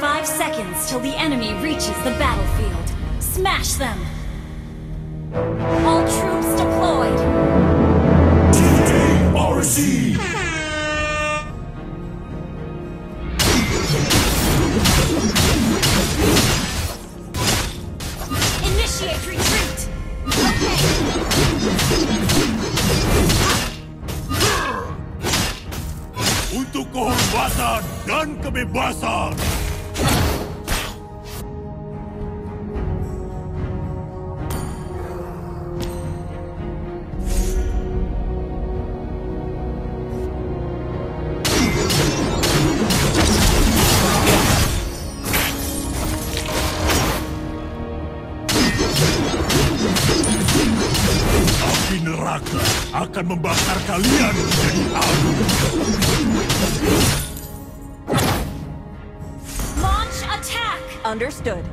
5 seconds till the enemy reaches the battlefield. Smash them! All troops deployed! TARC! Untuk kehormatan dan kebebasan. Api neraka akan membakar kalian menjadi abu. Launch attack. Understood.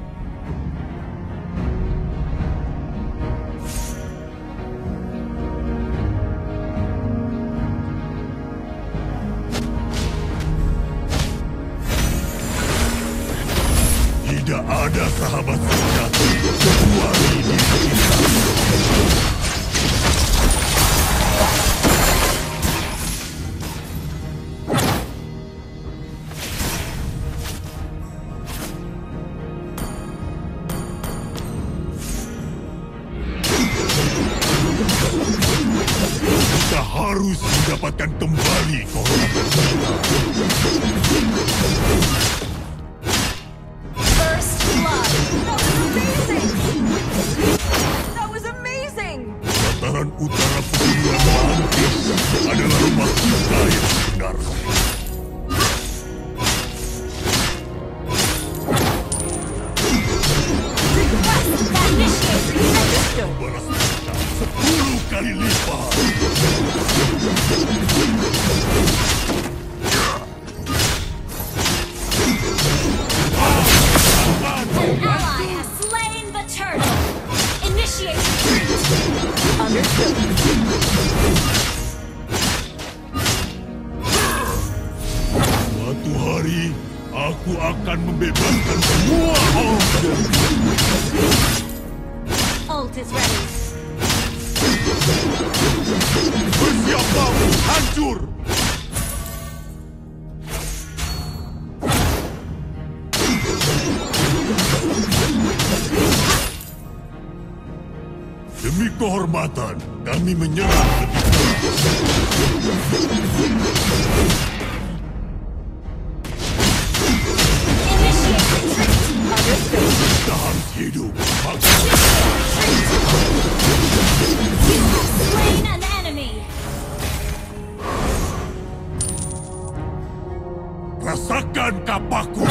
Tidak ada sahabat sejati kecuali diri. Kita harus mendapatkan kembali kehormatan kita. First blood. That was amazing. Dataran utara Pegunungan Maantis adalah rumah kita yang sebenarnya. Suatu hari, aku akan membebaskan semua orang. Ult is ready. Bersiaplah, hancur. Demi kehormatan, kami menyerang lebih keras. Hidup slain an enemy. Rasakan kapakku.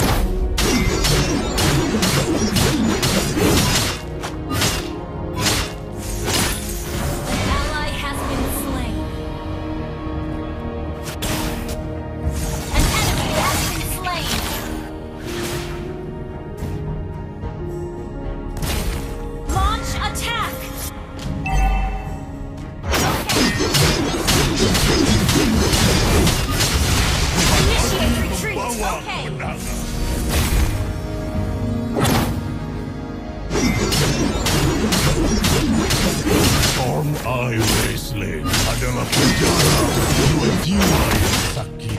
Storm Eye Wasteland adalah penjara dua jiwa yang sakit.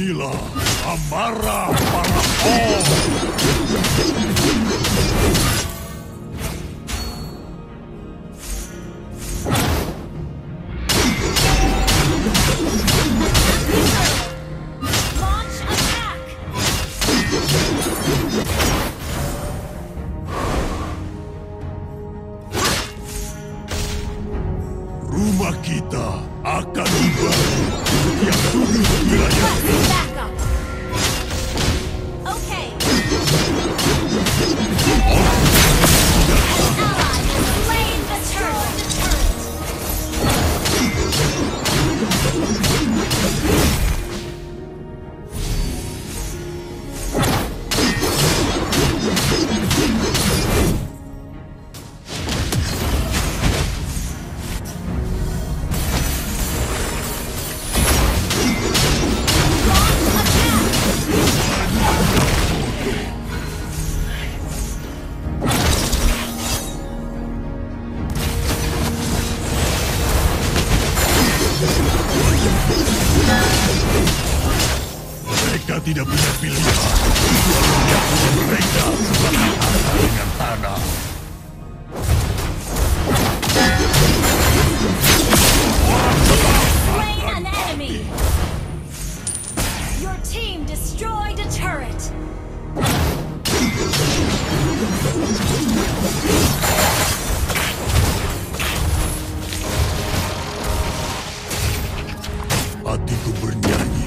Inilah amarah para Om. Jiwa kita akan kembali yang sudut wilayah. Okay. Tidak punya pilihan, dunia punya mereka sebagai tanah dengan tanah. Orang telah mati. Your team destroyed a turret. Hatiku bernyanyi.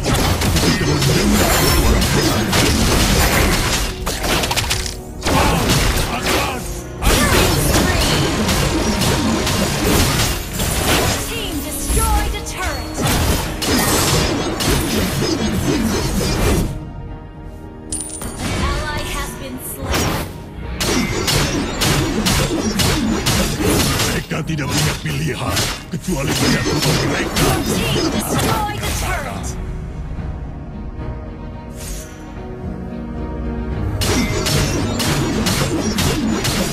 Mereka tidak punya pilihan kecuali menyatu mereka.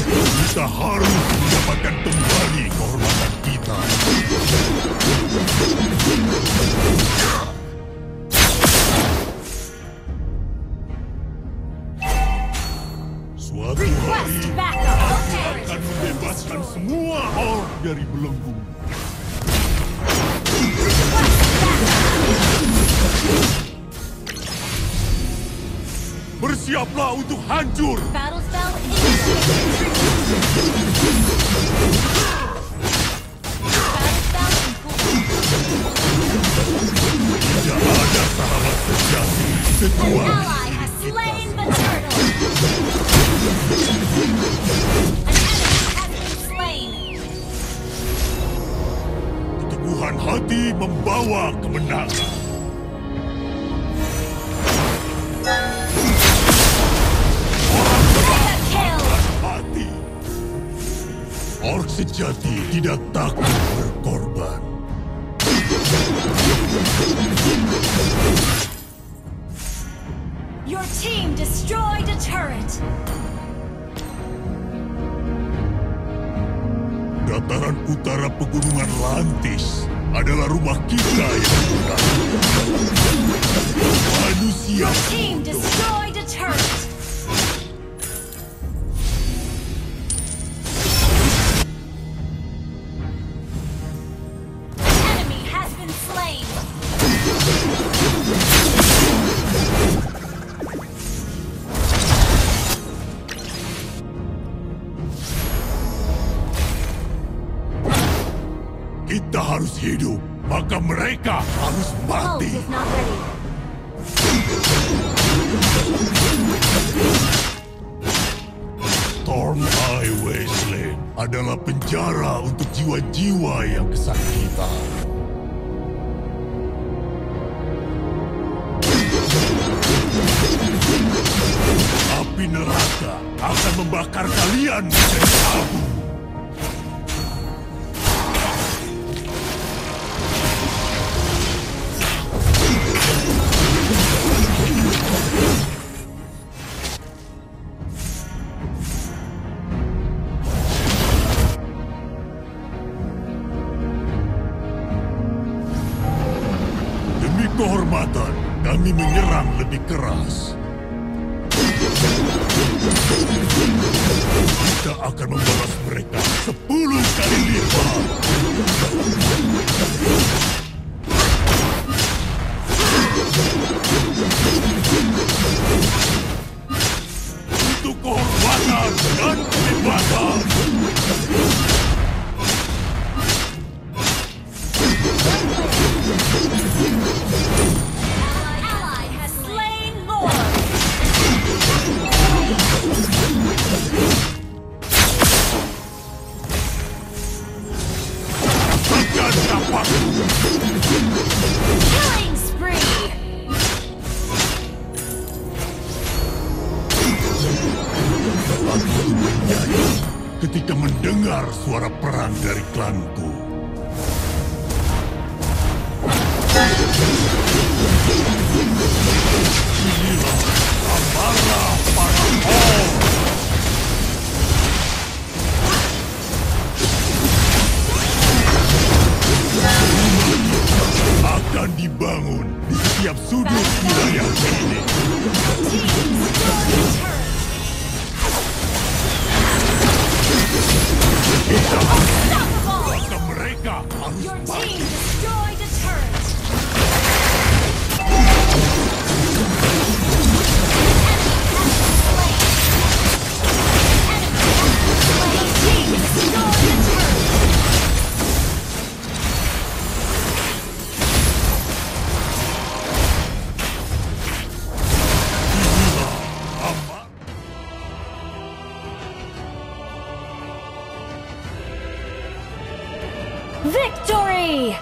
Kita harus mendapatkan kembali kehormatan kita. Suatu hari, aku akan membebaskan semua orang dari belenggu. Bersiaplah untuk hancur. Tidak ada sahabat sejati kecuali diri kita. Keteguhan hati membawa kemenangan. Ork sejati tidak takut berkorban. Your team destroyed a turret. Dataran utara pegunungan Lantis adalah rumah kita yang mudah. Manusia. Your team destroyed a turret. Kita harus hidup, maka mereka harus mati. Storm Highway Lane adalah penjara untuk jiwa-jiwa yang kesakitan. Api neraka akan membakar kalian menjadi abu. Demi kehormatan, kami menyerang lebih keras. Kita akan membalas mereka 10 kali lipat. Untuk kehormatan dan kebebasan. ketika mendengar suara perang dari klanku. Inilah amarah para Hall. Akan dibangun di setiap sudut wilayah ini. Kita maka mereka harus mati. Victory!